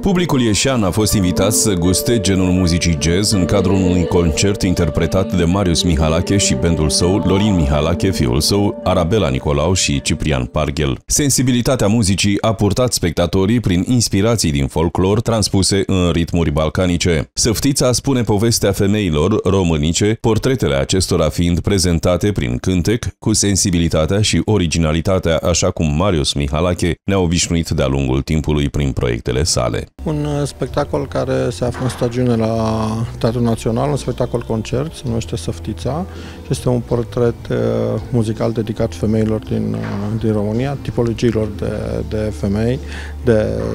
Publicul ieșean a fost invitat să guste genul muzicii jazz în cadrul unui concert interpretat de Marius Mihalache și bandul său, Lorin Mihalache, fiul său, Arabela Nicolau și Ciprian Parghel. Sensibilitatea muzicii a purtat spectatorii prin inspirații din folclor transpuse în ritmuri balcanice. Săftița spune povestea femeilor românice, portretele acestora fiind prezentate prin cântec, cu sensibilitatea și originalitatea, așa cum Marius Mihalache ne-a obișnuit de-a lungul timpului prin proiectele sale. Un spectacol care se află în stagiune la Teatrul Național, un spectacol concert, se numește Săftița. Este un portret muzical dedicat femeilor din România, tipologiilor de femei,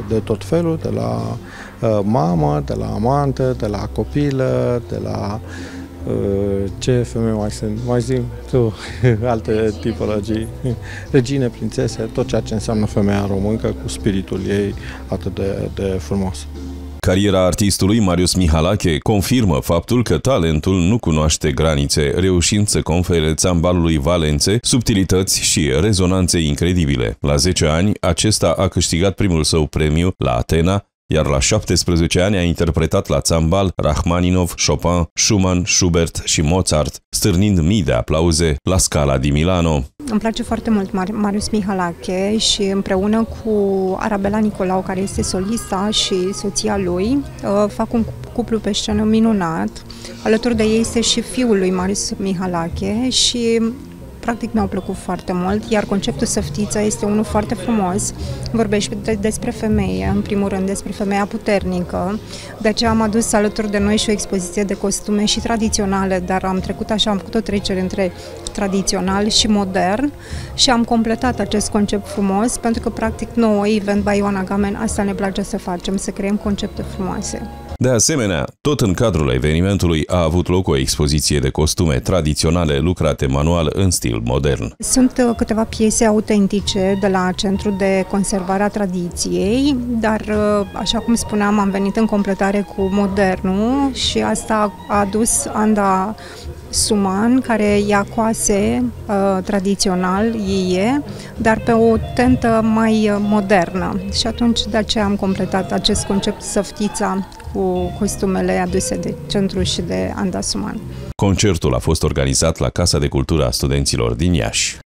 de tot felul, de la mamă, de la amante, de la copilă, de la... Ce femei mai sunt? Mai zic tu, alte tipologii, regine, prințese, tot ceea ce înseamnă femeia româncă cu spiritul ei atât de frumos. Cariera artistului Marius Mihalache confirmă faptul că talentul nu cunoaște granițe, reușind să confere țambalului valențe, subtilități și rezonanțe incredibile. La 10 ani, acesta a câștigat primul său premiu la Atena, iar la 17 ani a interpretat la țambal Rachmaninov, Chopin, Schumann, Schubert și Mozart, stârnind mii de aplauze la Scala din Milano. Îmi place foarte mult Marius Mihalache și împreună cu Arabela Nicolau, care este solista, și soția lui, fac un cuplu pe scenă minunat. Alături de ei este și fiul lui Marius Mihalache și... practic mi-au plăcut foarte mult, iar conceptul Săftița este unul foarte frumos. Vorbește despre femeie, în primul rând despre femeia puternică. De aceea am adus alături de noi și o expoziție de costume și tradiționale, dar am trecut așa, am făcut o trecere între tradițional și modern și am completat acest concept frumos, pentru că practic nouă, Event by Ioana Gamen, asta ne place să facem, să creăm concepte frumoase. De asemenea, tot în cadrul evenimentului a avut loc o expoziție de costume tradiționale lucrate manual în stil modern. Sunt câteva piese autentice de la Centrul de Conservare a Tradiției, dar, așa cum spuneam, am venit în completare cu modernul și asta a adus Anda Suman, care ia coase tradițional, dar pe o tentă mai modernă. Și atunci de aceea am completat acest concept Săftița cu costumele aduse de Centru și de Anda Suman. Concertul a fost organizat la Casa de Cultură a Studenților din Iași.